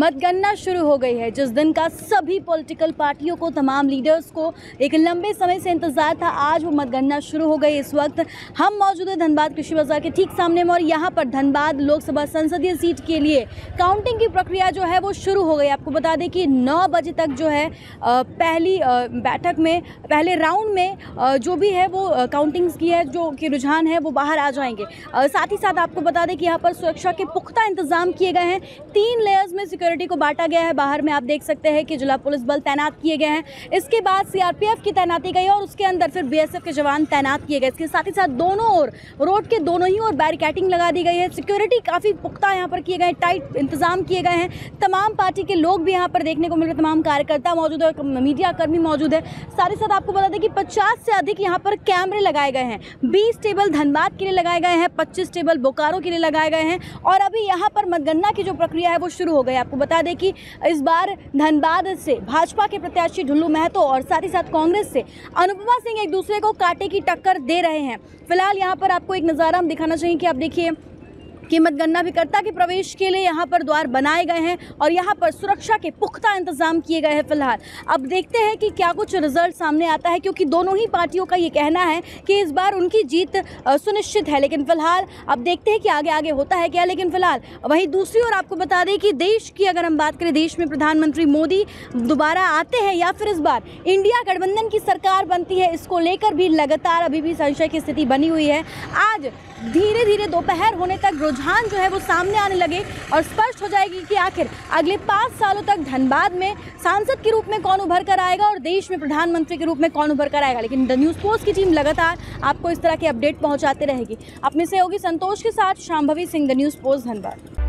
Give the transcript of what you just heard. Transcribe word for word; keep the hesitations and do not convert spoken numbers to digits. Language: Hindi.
मतगणना शुरू हो गई है, जिस दिन का सभी पॉलिटिकल पार्टियों को, तमाम लीडर्स को एक लंबे समय से इंतजार था, आज वो मतगणना शुरू हो गई। इस वक्त हम मौजूद हैं धनबाद कृषि बाजार के ठीक सामने में और यहाँ पर धनबाद लोकसभा संसदीय सीट के लिए काउंटिंग की प्रक्रिया जो है वो शुरू हो गई। आपको बता दें कि नौ बजे तक जो है पहली बैठक में, पहले राउंड में जो भी है वो काउंटिंग्स की है, जो कि रुझान है वो बाहर आ जाएंगे। साथ ही साथ आपको बता दें कि यहाँ पर सुरक्षा के पुख्ता इंतजाम किए गए हैं, तीन लेयर्स में सिक्योरिटी को बांटा गया है। बाहर में आप देख सकते हैं कि जिला पुलिस बल तैनात किए गए हैं, इसके बाद सीआरपीएफ की तैनाती गई और उसके अंदर फिर बीएसएफ के जवान तैनात किए गए। इसके साथ ही साथ दोनों ओर, रोड के दोनों ही ओर बैरिकेडिंग लगा दी गई है। सिक्योरिटी काफ़ी पुख्ता यहाँ पर किए गए, टाइट इंतजाम किए गए हैं। तमाम पार्टी के लोग भी यहाँ पर देखने को मिल रहे, तमाम कार्यकर्ता मौजूद है, मीडिया कर्मी मौजूद है। साथ ही साथ आपको बता दें कि पचास से अधिक यहाँ पर कैमरे लगाए गए हैं, बीस टेबल धनबाद के लिए लगाए गए हैं, पच्चीस टेबल बोकारो के लिए लगाए गए हैं और अभी यहाँ पर मतगणना की जो प्रक्रिया है वो शुरू हो गई। आपको बता दें कि इस बार धनबाद से भाजपा के प्रत्याशी ढुलू महतो और साथ ही साथ कांग्रेस से अनुपमा सिंह एक दूसरे को कांटे की टक्कर दे रहे हैं। फिलहाल यहाँ पर आपको एक नज़ारा हम दिखाना चाहिए कि आप देखिए कि मतगणना अभिकर्ता के प्रवेश के लिए यहाँ पर द्वार बनाए गए हैं और यहाँ पर सुरक्षा के पुख्ता इंतजाम किए गए हैं। फिलहाल अब देखते हैं कि क्या कुछ रिजल्ट सामने आता है, क्योंकि दोनों ही पार्टियों का ये कहना है कि इस बार उनकी जीत सुनिश्चित है। लेकिन फिलहाल अब देखते हैं कि आगे आगे होता है क्या। लेकिन फिलहाल वहीं दूसरी ओर आपको बता दें कि देश की अगर हम बात करें, देश में प्रधानमंत्री मोदी दोबारा आते हैं या फिर इस बार इंडिया गठबंधन की सरकार बनती है, इसको लेकर भी लगातार अभी भी संशय की स्थिति बनी हुई है। आज धीरे धीरे दोपहर होने तक रुझान जो है वो सामने आने लगे और स्पष्ट हो जाएगी कि आखिर अगले पाँच सालों तक धनबाद में सांसद के रूप में कौन उभर कर आएगा और देश में प्रधानमंत्री के रूप में कौन उभर कर आएगा। लेकिन द न्यूज़ पोस्ट की टीम लगातार आपको इस तरह के अपडेट पहुंचाते रहेगी। अपने सहयोगी संतोष के साथ Shambhavi Singh, the news post Dhanbad.